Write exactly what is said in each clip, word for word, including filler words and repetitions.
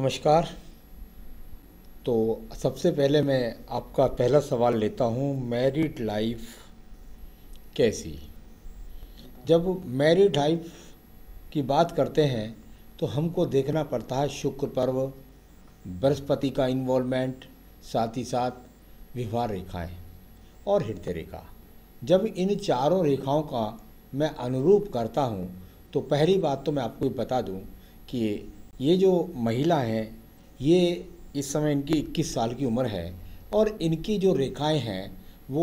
नमस्कार। तो सबसे पहले मैं आपका पहला सवाल लेता हूँ, मैरिड लाइफ कैसी? जब मैरिड लाइफ की बात करते हैं तो हमको देखना पड़ता है शुक्र पर्व, बृहस्पति का इन्वॉल्वमेंट, साथ ही साथ विवाह रेखाएं और हृदय रेखा। जब इन चारों रेखाओं का मैं अनुरूप करता हूँ तो पहली बात तो मैं आपको ये बता दूँ कि ये जो महिला हैं, ये इस समय इनकी इक्कीस साल की उम्र है और इनकी जो रेखाएं हैं वो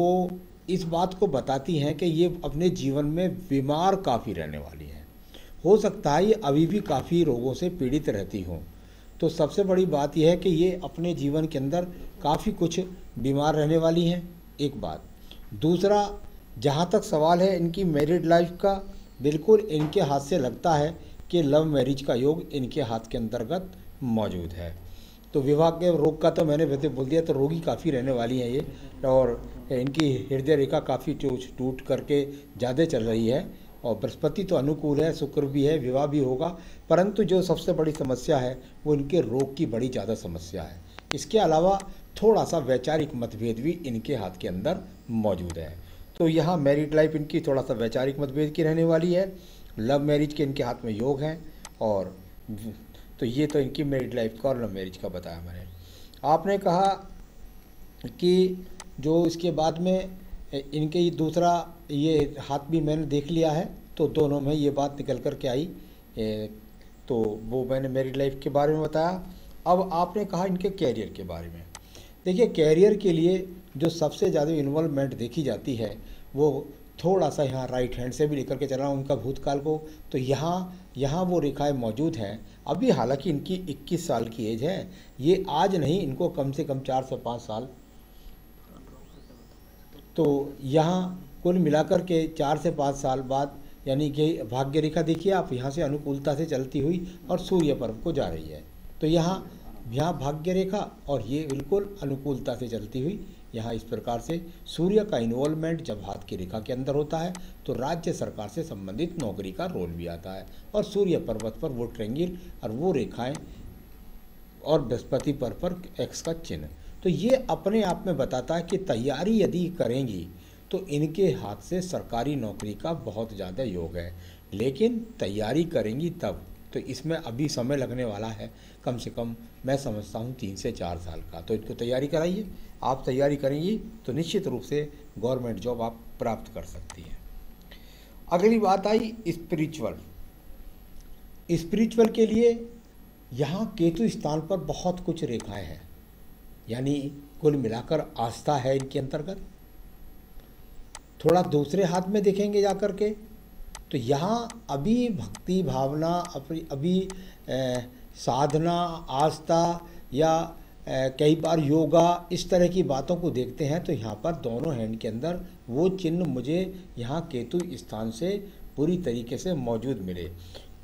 इस बात को बताती हैं कि ये अपने जीवन में बीमार काफ़ी रहने वाली हैं। हो सकता है ये अभी भी काफ़ी रोगों से पीड़ित रहती हों। तो सबसे बड़ी बात यह है कि ये अपने जीवन के अंदर काफ़ी कुछ बीमार रहने वाली हैं, एक बात। दूसरा, जहाँ तक सवाल है इनकी मैरिड लाइफ का, बिल्कुल इनके हाथ से लगता है कि लव मैरिज का योग इनके हाथ के अंतर्गत मौजूद है। तो विवाह के रोग का तो मैंने वैसे बोल दिया, तो रोगी काफ़ी रहने वाली हैं ये, और इनकी हृदय रेखा काफ़ी टूट टूट करके ज़्यादा चल रही है और बृहस्पति तो अनुकूल है, शुक्र भी है, विवाह भी होगा, परंतु जो सबसे बड़ी समस्या है वो इनके रोग की बड़ी ज़्यादा समस्या है। इसके अलावा थोड़ा सा वैचारिक मतभेद भी इनके हाथ के अंदर मौजूद है। तो यहाँ मैरिड लाइफ इनकी थोड़ा सा वैचारिक मतभेद की रहने वाली है, लव मैरिज के इनके हाथ में योग हैं, और तो ये तो इनकी मैरिड लाइफ का और लव मैरिज का बताया मैंने। आपने कहा कि जो इसके बाद में इनके ये दूसरा ये हाथ भी मैंने देख लिया है, तो दोनों में ये बात निकल कर के आई, तो वो मैंने मैरिड लाइफ के बारे में बताया। अब आपने कहा इनके कैरियर के बारे में। देखिए, कैरियर के लिए जो सबसे ज़्यादा इन्वॉल्वमेंट देखी जाती है वो थोड़ा सा यहाँ राइट हैंड से भी लेकर के चल रहा हूँ उनका भूतकाल को, तो यहाँ यहाँ वो रेखाएं मौजूद हैं। अभी हालांकि इनकी इक्कीस साल की एज है, ये आज नहीं, इनको कम से कम चार से पाँच साल, तो यहाँ कुल मिलाकर के चार से पाँच साल बाद, यानी कि भाग्य रेखा देखिए आप, यहाँ से अनुकूलता से चलती हुई और सूर्य पर्व को जा रही है। तो यहाँ यहाँ भाग्य रेखा और ये बिल्कुल अनुकूलता से चलती हुई, यहाँ इस प्रकार से सूर्य का इन्वॉल्वमेंट जब हाथ की रेखा के अंदर होता है तो राज्य सरकार से संबंधित नौकरी का रोल भी आता है, और सूर्य पर्वत पर वो ट्रेंगिल और वो रेखाएं और बृहस्पति पर पर एक्स का चिन्ह। तो ये अपने आप में बताता है कि तैयारी यदि करेंगी तो इनके हाथ से सरकारी नौकरी का बहुत ज़्यादा योग है, लेकिन तैयारी करेंगी तब, तो इसमें अभी समय लगने वाला है, कम से कम मैं समझता हूँ तीन से चार साल का। तो इसको तैयारी कराइए, आप तैयारी करेंगी तो निश्चित रूप से गवर्नमेंट जॉब आप प्राप्त कर सकती हैं। अगली बात आई स्पिरिचुअल। स्पिरिचुअल के लिए यहाँ केतु स्थान पर बहुत कुछ रेखाएं हैं, यानी कुल मिलाकर आस्था है इनके अंतर्गत। थोड़ा दूसरे हाथ में देखेंगे जाकर के तो यहाँ अभी भक्ति भावना, अपनी अभी ए, साधना, आस्था या कई बार योगा, इस तरह की बातों को देखते हैं तो यहाँ पर दोनों हैंड के अंदर वो चिन्ह मुझे यहाँ केतु स्थान से पूरी तरीके से मौजूद मिले।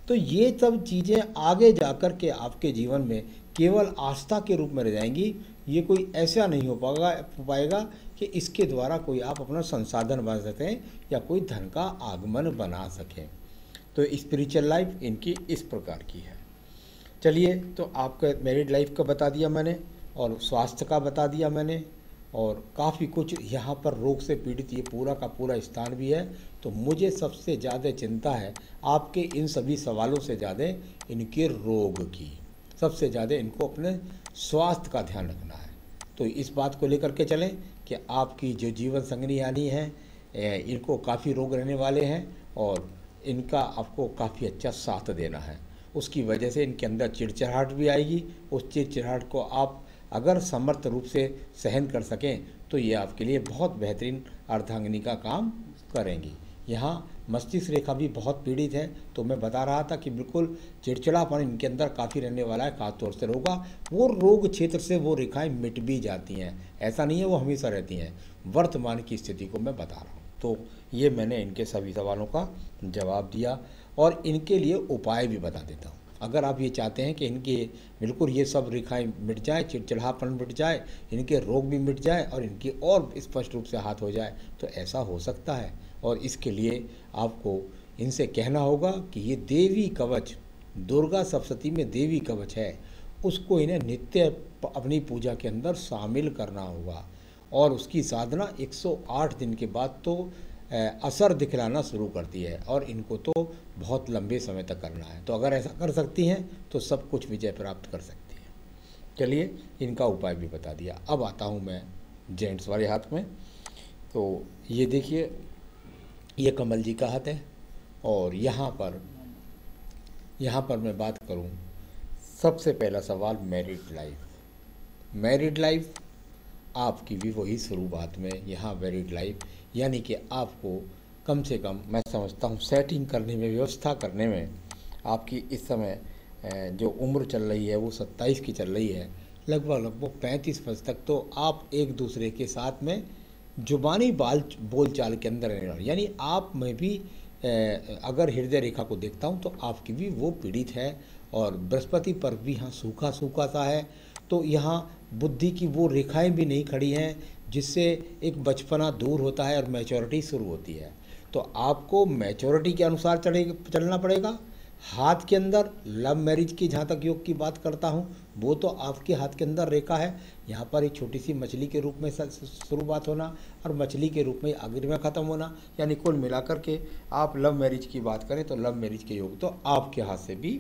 तो ये सब चीज़ें आगे जाकर के आपके जीवन में केवल आस्था के रूप में रह जाएंगी। ये कोई ऐसा नहीं हो पाएगा पाएगा कि इसके द्वारा कोई आप अपना संसाधन बना सकें या कोई धन का आगमन बना सकें। तो स्पिरिचुअल लाइफ इनकी इस प्रकार की है। चलिए, तो आपके मैरिड लाइफ का बता दिया मैंने और स्वास्थ्य का बता दिया मैंने, और काफ़ी कुछ यहाँ पर रोग से पीड़ित ये पूरा का पूरा स्थान भी है। तो मुझे सबसे ज़्यादा चिंता है आपके इन सभी सवालों से ज़्यादा इनके रोग की, सबसे ज़्यादा इनको अपने स्वास्थ्य का ध्यान रखना है। तो इस बात को लेकर के चलें कि आपकी जो जीवन संगनी यानी है, इनको काफ़ी रोग रहने वाले हैं और इनका आपको काफ़ी अच्छा साथ देना है। उसकी वजह से इनके अंदर चिड़चिड़ाहट भी आएगी। उस चिड़चिड़ाहट को आप अगर समर्थ रूप से सहन कर सकें तो ये आपके लिए बहुत बेहतरीन अर्धांगिनी का काम करेंगी। यहाँ मस्तिष्क रेखा भी बहुत पीड़ित है, तो मैं बता रहा था कि बिल्कुल चिड़चिड़ापन इनके अंदर काफ़ी रहने वाला है, खासतौर से रोगा। वो रोग क्षेत्र से वो रेखाएं मिट भी जाती हैं, ऐसा नहीं है वो हमेशा रहती हैं, वर्तमान की स्थिति को मैं बता रहा हूँ। तो ये मैंने इनके सभी सवालों का जवाब दिया और इनके लिए उपाय भी बता देता हूँ। अगर आप ये चाहते हैं कि इनके बिल्कुल ये सब रेखाएं मिट जाए, चिड़चिड़ापन मिट जाए, इनके रोग भी मिट जाए और इनकी और स्पष्ट रूप से हाथ हो जाए, तो ऐसा हो सकता है। और इसके लिए आपको इनसे कहना होगा कि ये देवी कवच, दुर्गा सप्तशती में देवी कवच है, उसको इन्हें नित्य अपनी पूजा के अंदर शामिल करना होगा और उसकी साधना एक सौ आठ दिन के बाद तो असर दिखलाना शुरू करती है और इनको तो बहुत लंबे समय तक करना है। तो अगर ऐसा कर सकती हैं तो सब कुछ विजय प्राप्त कर सकती हैं। चलिए इनका उपाय भी बता दिया। अब आता हूँ मैं जेंट्स वाले हाथ में। तो ये देखिए, ये कमल जी का हाथ है और यहाँ पर यहाँ पर मैं बात करूँ, सबसे पहला सवाल मैरिड लाइफ। मैरिड लाइफ आपकी भी वही शुरुआत में, यहाँ मैरिड लाइफ यानी कि आपको कम से कम मैं समझता हूँ सेटिंग करने में, व्यवस्था करने में आपकी इस समय जो उम्र चल रही है वो सत्ताईस की चल रही है, लगभग लगभग पैंतीस वर्ष तक तो आप एक दूसरे के साथ में जुबानी बाल बोलचाल के अंदर रहना, यानी आप में भी अगर हृदय रेखा को देखता हूँ तो आपकी भी वो पीड़ित है और बृहस्पति पर भी यहाँ सूखा सूखा सा है, तो यहाँ बुद्धि की वो रेखाएं भी नहीं खड़ी हैं जिससे एक बचपना दूर होता है और मैच्योरिटी शुरू होती है। तो आपको मैच्योरिटी के अनुसार चढ़े चलना पड़ेगा। हाथ के अंदर लव मैरिज की, जहाँ तक योग की बात करता हूँ, वो तो आपके हाथ के अंदर रेखा है, यहाँ पर एक छोटी सी मछली के रूप में शुरुआत होना और मछली के रूप में आखिर में ख़त्म होना, यानी कुल मिलाकर के आप लव मैरिज की बात करें तो लव मैरिज के योग तो आपके हाथ से भी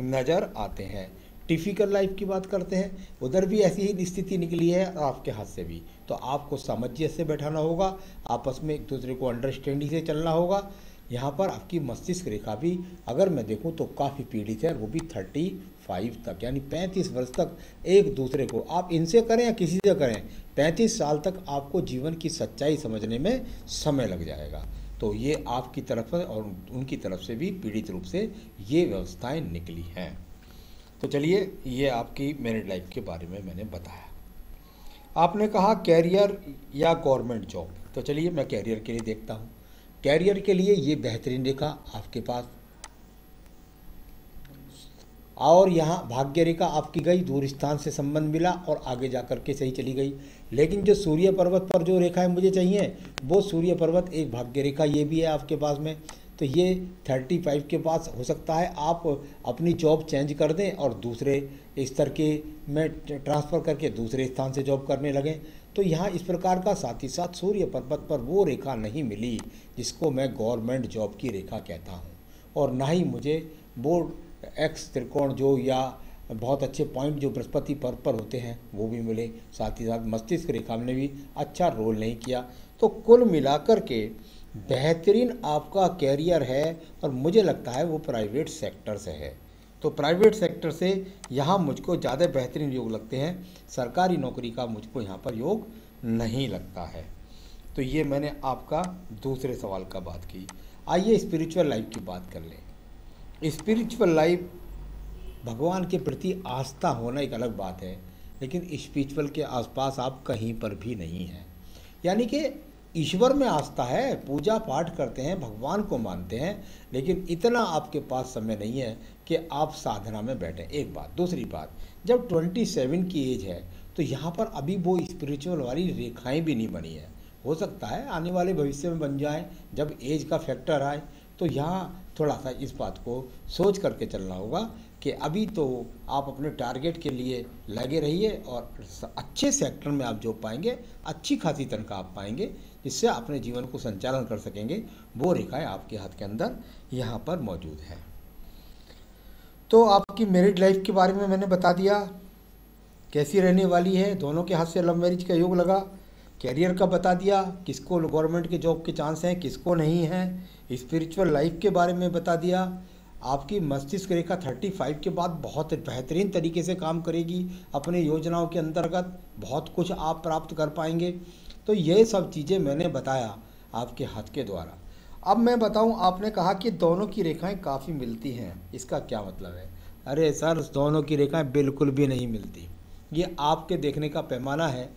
नज़र आते हैं। टिपिकल लाइफ की बात करते हैं, उधर भी ऐसी ही स्थिति निकली है और आपके हाथ से भी, तो आपको सामंजस्य से बैठाना होगा, आपस में एक दूसरे को अंडरस्टैंडिंग से चलना होगा। यहाँ पर आपकी मस्तिष्क रेखा भी अगर मैं देखूँ तो काफ़ी पीड़ित है, वो भी थर्टी फाइव तक यानी पैंतीस वर्ष तक एक दूसरे को, आप इनसे करें या किसी से करें, पैंतीस साल तक आपको जीवन की सच्चाई समझने में समय लग जाएगा। तो ये आपकी तरफ से और उनकी तरफ से भी पीड़ित रूप से ये व्यवस्थाएं निकली हैं। तो चलिए, ये आपकी मैरिड लाइफ के बारे में मैंने बताया। आपने कहा कैरियर या गवर्नमेंट जॉब, तो चलिए मैं कैरियर के लिए देखता हूँ। कैरियर के लिए ये बेहतरीन रेखा आपके पास और यहाँ भाग्य रेखा आपकी गई, दूर स्थान से संबंध मिला और आगे जाकर के सही चली गई। लेकिन जो सूर्य पर्वत पर जो रेखाएं मुझे चाहिए वो सूर्य पर्वत एक भाग्य रेखा ये भी है आपके पास में, तो ये पैंतीस के पास हो सकता है आप अपनी जॉब चेंज कर दें और दूसरे स्तर के में ट्रांसफ़र करके दूसरे स्थान से जॉब करने लगें, तो यहाँ इस प्रकार का। साथ ही साथ सूर्य पर्वत पर वो रेखा नहीं मिली जिसको मैं गवर्नमेंट जॉब की रेखा कहता हूँ, और ना ही मुझे वो एक्स त्रिकोण जो या बहुत अच्छे पॉइंट जो बृहस्पति पर्व पर होते हैं वो भी मिले। साथ ही साथ मस्तिष्क रेखा ने भी अच्छा रोल नहीं किया। तो कुल मिलाकर के बेहतरीन आपका कैरियर है और मुझे लगता है वो प्राइवेट सेक्टर से है, तो प्राइवेट सेक्टर से यहाँ मुझको ज़्यादा बेहतरीन योग लगते हैं, सरकारी नौकरी का मुझको यहाँ पर योग नहीं लगता है। तो ये मैंने आपका दूसरे सवाल का बात की। आइए स्पिरिचुअल लाइफ की बात कर लें। स्पिरिचुअल लाइफ, भगवान के प्रति आस्था होना एक अलग बात है, लेकिन स्पिरिचुअल के आसपास आप कहीं पर भी नहीं हैं, यानी कि ईश्वर में आस्था है, पूजा पाठ करते हैं, भगवान को मानते हैं, लेकिन इतना आपके पास समय नहीं है कि आप साधना में बैठें। एक बात। दूसरी बात, जब सत्ताईस की एज है तो यहाँ पर अभी वो स्पिरिचुअल वाली रेखाएं भी नहीं बनी है, हो सकता है आने वाले भविष्य में बन जाए जब एज का फैक्टर आए। तो यहाँ थोड़ा सा इस बात को सोच करके चलना होगा कि अभी तो आप अपने टारगेट के लिए लगे रहिए और अच्छे सेक्टर में आप जॉब पाएंगे, अच्छी खासी तनख्वाह आप पाएंगे, जिससे अपने जीवन को संचालन कर सकेंगे। वो रेखाएं आपके हाथ के अंदर यहाँ पर मौजूद है। तो आपकी मैरिड लाइफ के बारे में मैंने बता दिया कैसी रहने वाली है, दोनों के हाथ से लव मैरिज का योग लगा। कैरियर का बता दिया, किसको गवर्नमेंट के जॉब के चांस हैं किसको नहीं हैं। स्पिरिचुअल लाइफ के बारे में बता दिया, आपकी मस्तिष्क रेखा पैंतीस के बाद बहुत बेहतरीन तरीके से काम करेगी, अपने योजनाओं के अंतर्गत बहुत कुछ आप प्राप्त कर पाएंगे। तो ये सब चीज़ें मैंने बताया आपके हाथ के द्वारा। अब मैं बताऊं, आपने कहा कि दोनों की रेखाएँ काफ़ी मिलती हैं, इसका क्या मतलब है? अरे सर, दोनों की रेखाएँ बिल्कुल भी नहीं मिलती। ये आपके देखने का पैमाना है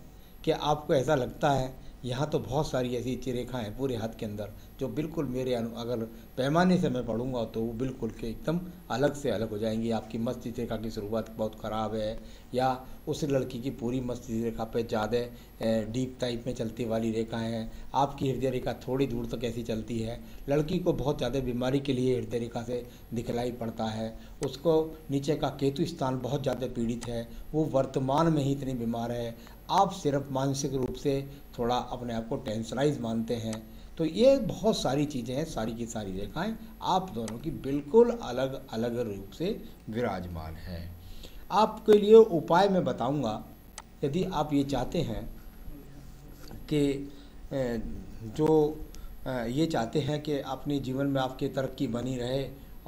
कि आपको ऐसा लगता है यहाँ तो बहुत सारी ऐसी रेखा हैं पूरे हाथ के अंदर जो बिल्कुल मेरे अगर पैमाने से मैं पढ़ूंगा तो वो बिल्कुल के एकदम अलग से अलग हो जाएंगी। आपकी मस्तिष्क रेखा की शुरुआत बहुत ख़राब है या उस लड़की की पूरी मस्तिष्क रेखा पे ज़्यादा डीप टाइप में चलती वाली रेखाएं हैं, आपकी हृदय रेखा थोड़ी दूर तक ऐसी चलती है। लड़की को बहुत ज़्यादा बीमारी के लिए हृदय रेखा से दिखलाई पड़ता है, उसको नीचे का केतु स्थान बहुत ज़्यादा पीड़ित है, वो वर्तमान में ही इतनी बीमार है। आप सिर्फ मानसिक रूप से थोड़ा अपने आप को टेंशनाइज मानते हैं। तो ये बहुत सारी चीज़ें हैं, सारी की सारी रेखाएं आप दोनों की बिल्कुल अलग अलग रूप से विराजमान हैं। आपके लिए उपाय मैं बताऊंगा, यदि आप ये चाहते हैं कि जो ये चाहते हैं कि अपने जीवन में आपकी तरक्की बनी रहे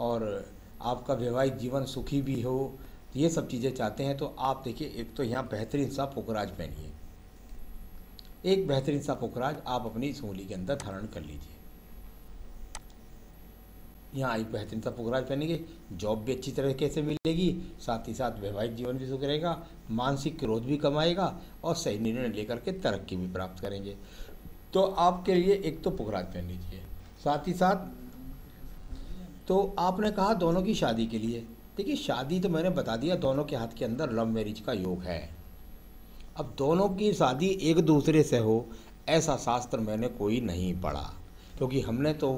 और आपका वैवाहिक जीवन सुखी भी हो, ये सब चीज़ें चाहते हैं, तो आप देखिए एक तो यहाँ बेहतरीन सा पोखराज पहनिए, एक बेहतरीन सा पोखराज आप अपनी इस उंगली के अंदर धारण कर लीजिए। यहाँ एक बेहतरीन सा पोखराज पहनेंगे, जॉब भी अच्छी तरीके से मिलेगी, साथ ही साथ वैवाहिक जीवन भी सुख रहेगा, मानसिक क्रोध भी कमाएगा और सही निर्णय लेकर के तरक्की भी प्राप्त करेंगे। तो आपके लिए एक तो पोखराज पहन लीजिए, साथ ही साथ तो आपने कहा दोनों की शादी के लिए, देखिए शादी तो मैंने बता दिया दोनों के हाथ के अंदर लव मैरिज का योग है। अब दोनों की शादी एक दूसरे से हो ऐसा शास्त्र मैंने कोई नहीं पढ़ा, क्योंकि हमने तो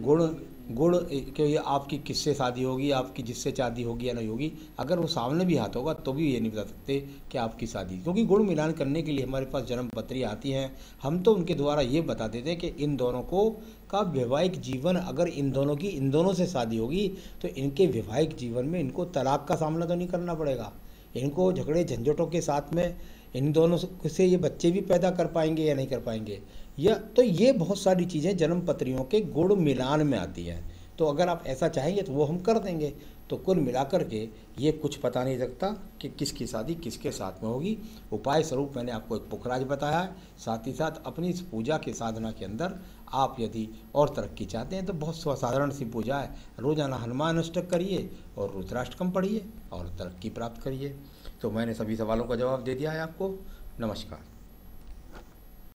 गुण गुण क्योंकि आपकी किससे शादी होगी, आपकी जिससे शादी होगी या नहीं होगी, अगर वो सामने भी हाथ होगा तो भी ये नहीं बता सकते कि आपकी शादी, क्योंकि गुण मिलान करने के लिए हमारे पास जन्म पत्री आती हैं। हम तो उनके द्वारा ये बता देते हैं कि इन दोनों को का वैवाहिक जीवन, अगर इन दोनों की इन दोनों से शादी होगी तो इनके वैवाहिक जीवन में इनको तलाक का सामना तो नहीं करना पड़ेगा, इनको झगड़े झंझटों के साथ में इन दोनों से ये बच्चे भी पैदा कर पाएंगे या नहीं कर पाएंगे। या तो ये बहुत सारी चीज़ें जन्म पत्रियों के गुण मिलान में आती हैं, तो अगर आप ऐसा चाहेंगे तो वो हम कर देंगे। तो कुल मिलाकर के ये कुछ पता नहीं लगता कि किसकी शादी किसके साथ में होगी। उपाय स्वरूप मैंने आपको एक पोखराज बताया है, साथ ही साथ अपनी इस पूजा के साधना के अंदर आप यदि और तरक्की चाहते हैं तो बहुत साधारण सी पूजा है, रोजाना हनुमान अष्टक करिए और रुद्राष्टकम पढ़िए और तरक्की प्राप्त करिए। तो मैंने सभी सवालों का जवाब दे दिया है आपको। नमस्कार।